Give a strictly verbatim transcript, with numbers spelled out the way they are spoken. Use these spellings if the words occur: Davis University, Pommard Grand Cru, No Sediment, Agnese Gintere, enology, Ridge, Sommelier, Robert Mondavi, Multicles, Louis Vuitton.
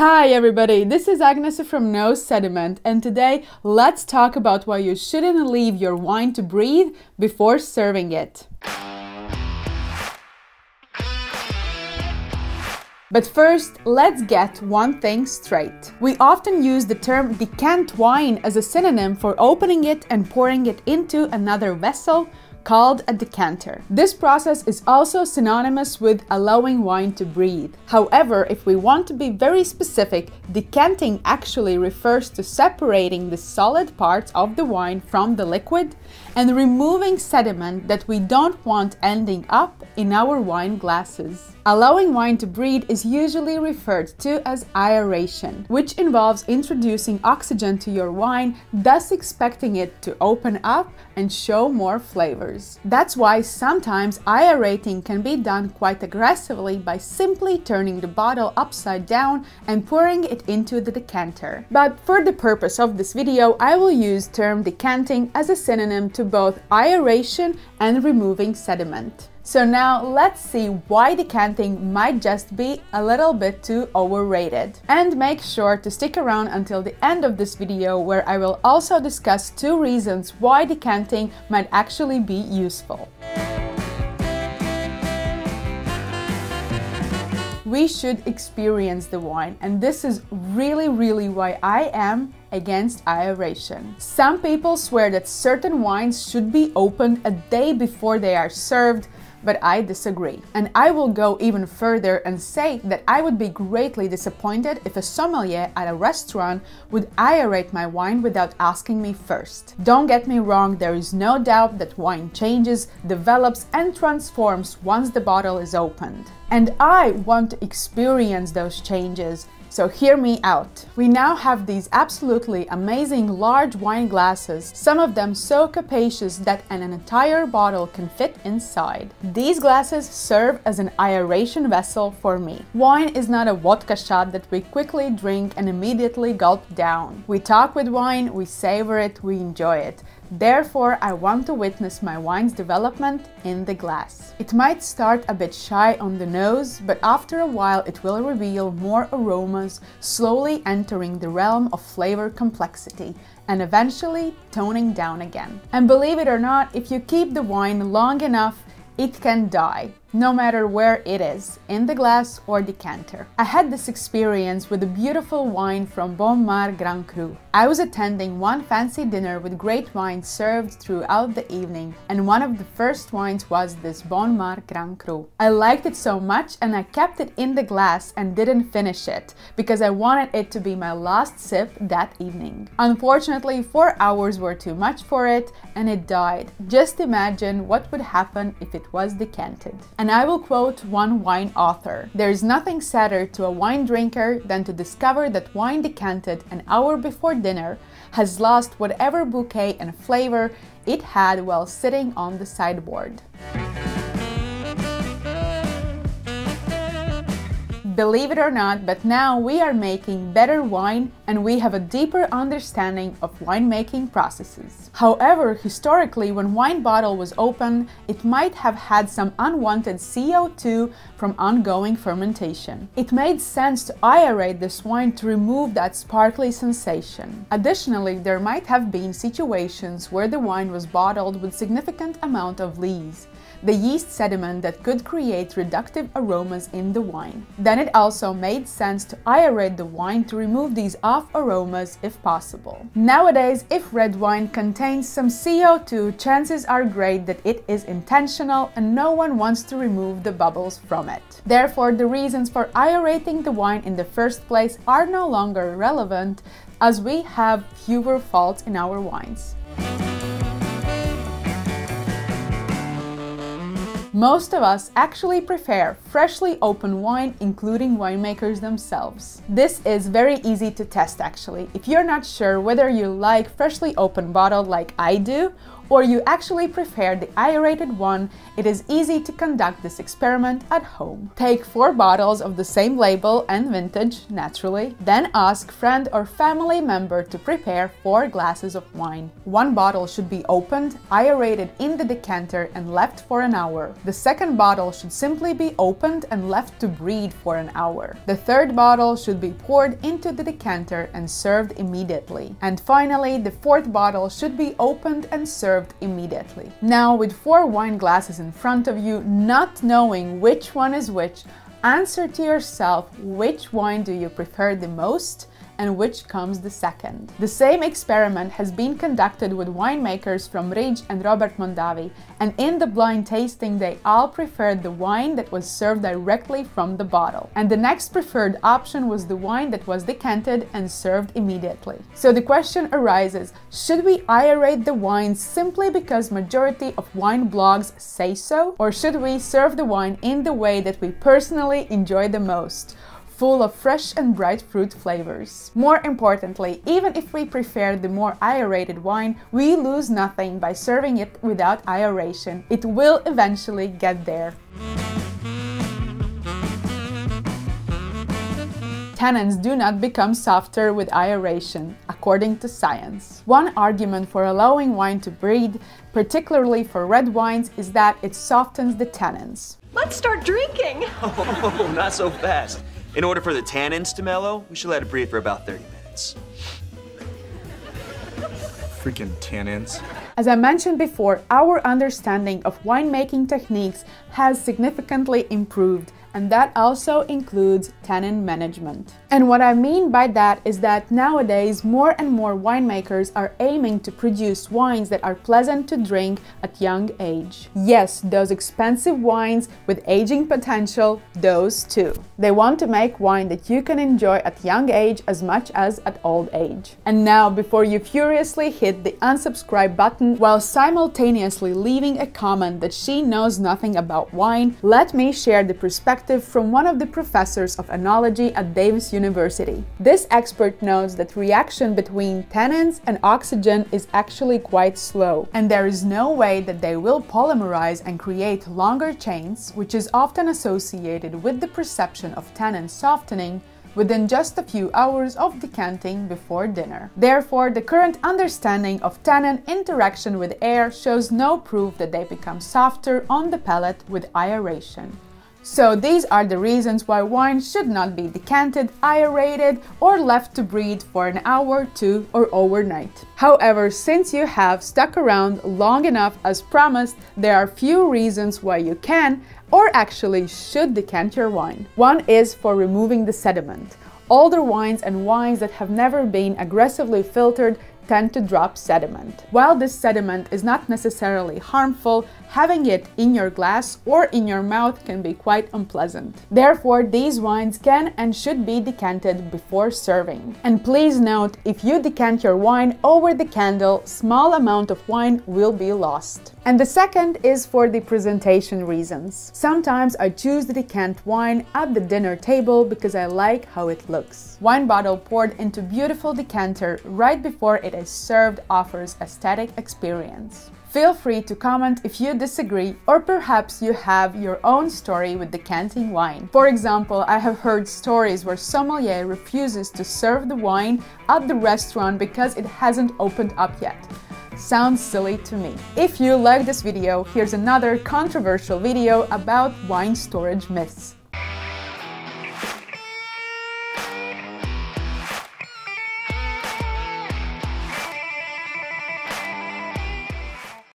Hi everybody, this is Agnese from No Sediment, and today let's talk about why you shouldn't leave your wine to breathe before serving it. But first, let's get one thing straight. We often use the term decant wine as a synonym for opening it and pouring it into another vessel, called a decanter. This process is also synonymous with allowing wine to breathe. However, if we want to be very specific, decanting actually refers to separating the solid parts of the wine from the liquid and removing sediment that we don't want ending up in our wine glasses. Allowing wine to breathe is usually referred to as aeration, which involves introducing oxygen to your wine, thus expecting it to open up and show more flavors. That's why sometimes aerating can be done quite aggressively by simply turning the bottle upside down and pouring it into the decanter. But for the purpose of this video, I will use term decanting as a synonym to both aeration and removing sediment. So now let's see why decanting might just be a little bit too overrated. And make sure to stick around until the end of this video, where I will also discuss two reasons why decanting might actually be useful. We should experience the wine, and this is really, really why I am against aeration. Some people swear that certain wines should be opened a day before they are served, but I disagree. And I will go even further and say that I would be greatly disappointed if a sommelier at a restaurant would aerate my wine without asking me first. Don't get me wrong, there is no doubt that wine changes, develops and transforms once the bottle is opened. And I want to experience those changes, so hear me out. We now have these absolutely amazing large wine glasses, some of them so capacious that an entire bottle can fit inside. These glasses serve as an aeration vessel for me. Wine is not a vodka shot that we quickly drink and immediately gulp down. We talk with wine, we savor it, we enjoy it. Therefore, I want to witness my wine's development in the glass. It might start a bit shy on the nose, but after a while it will reveal more aromas, slowly entering the realm of flavor complexity and eventually toning down again. And believe it or not, if you keep the wine long enough, it can die, no matter where it is, in the glass or decanter. I had this experience with a beautiful wine from Pommard Grand Cru. I was attending one fancy dinner with great wines served throughout the evening, and one of the first wines was this Pommard Grand Cru. I liked it so much and I kept it in the glass and didn't finish it, because I wanted it to be my last sip that evening. Unfortunately, four hours were too much for it and it died. Just imagine what would happen if it was decanted. And I will quote one wine author: "There is nothing sadder to a wine drinker than to discover that wine decanted an hour before dinner has lost whatever bouquet and flavor it had while sitting on the sideboard." Believe it or not, but now we are making better wine and we have a deeper understanding of winemaking processes. However, historically, when wine bottle was opened, it might have had some unwanted C O two from ongoing fermentation. It made sense to aerate this wine to remove that sparkly sensation. Additionally, there might have been situations where the wine was bottled with significant amount of lees, the yeast sediment that could create reductive aromas in the wine. Then it also made sense to aerate the wine to remove these off aromas if possible. Nowadays, if red wine contains some C O two, chances are great that it is intentional and no one wants to remove the bubbles from it. Therefore, the reasons for aerating the wine in the first place are no longer relevant, as we have fewer faults in our wines. Most of us actually prefer freshly opened wine, including winemakers themselves. This is very easy to test actually. If you're not sure whether you like freshly opened bottle like I do, or you actually prefer the aerated one, it is easy to conduct this experiment at home. Take four bottles of the same label and vintage, naturally, then ask friend or family member to prepare four glasses of wine. One bottle should be opened, aerated in the decanter and left for an hour. The second bottle should simply be opened and left to breathe for an hour. The third bottle should be poured into the decanter and served immediately. And finally, the fourth bottle should be opened and served immediately. Now, with four wine glasses in front of you, not knowing which one is which, answer to yourself which wine do you prefer the most and which comes the second. The same experiment has been conducted with winemakers from Ridge and Robert Mondavi, and in the blind tasting they all preferred the wine that was served directly from the bottle. And the next preferred option was the wine that was decanted and served immediately. So the question arises, should we aerate the wine simply because majority of wine blogs say so? Or should we serve the wine in the way that we personally enjoy the most? Full of fresh and bright fruit flavors. More importantly, even if we prefer the more aerated wine, we lose nothing by serving it without aeration. It will eventually get there. Tannins do not become softer with aeration, according to science. One argument for allowing wine to breathe, particularly for red wines, is that it softens the tannins. Let's start drinking! Oh, not so fast. In order for the tannins to mellow, we should let it breathe for about thirty minutes. Freaking tannins. As I mentioned before, our understanding of winemaking techniques has significantly improved, and that also includes tannin management. And what I mean by that is that nowadays more and more winemakers are aiming to produce wines that are pleasant to drink at young age. Yes, those expensive wines with aging potential, those too. They want to make wine that you can enjoy at young age as much as at old age. And now, before you furiously hit the unsubscribe button while simultaneously leaving a comment that she knows nothing about wine, let me share the perspective from one of the professors of enology at Davis University. This expert notes that reaction between tannins and oxygen is actually quite slow, and there is no way that they will polymerize and create longer chains, which is often associated with the perception of tannin softening within just a few hours of decanting before dinner. Therefore, the current understanding of tannin interaction with air shows no proof that they become softer on the palate with aeration. So these are the reasons why wine should not be decanted, aerated, or left to breathe for an hour, two, or overnight. However, since you have stuck around long enough as promised, there are few reasons why you can, or actually should, decant your wine. One is for removing the sediment. Older wines and wines that have never been aggressively filtered tend to drop sediment. While this sediment is not necessarily harmful, having it in your glass or in your mouth can be quite unpleasant. Therefore, these wines can and should be decanted before serving. And please note, if you decant your wine over the candle, small amount of wine will be lost. And the second is for the presentation reasons. Sometimes I choose to decant wine at the dinner table because I like how it looks. Wine bottle poured into beautiful decanter right before it is served offers aesthetic experience. Feel free to comment if you disagree, or perhaps you have your own story with decanting wine. For example, I have heard stories where sommelier refuses to serve the wine at the restaurant because it hasn't opened up yet. Sounds silly to me. If you like this video, here's another controversial video about wine storage myths.